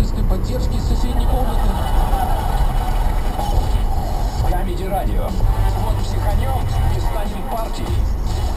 медицинской поддержки из соседней комнаты. Камеди радио. Вот психанем и станет партией.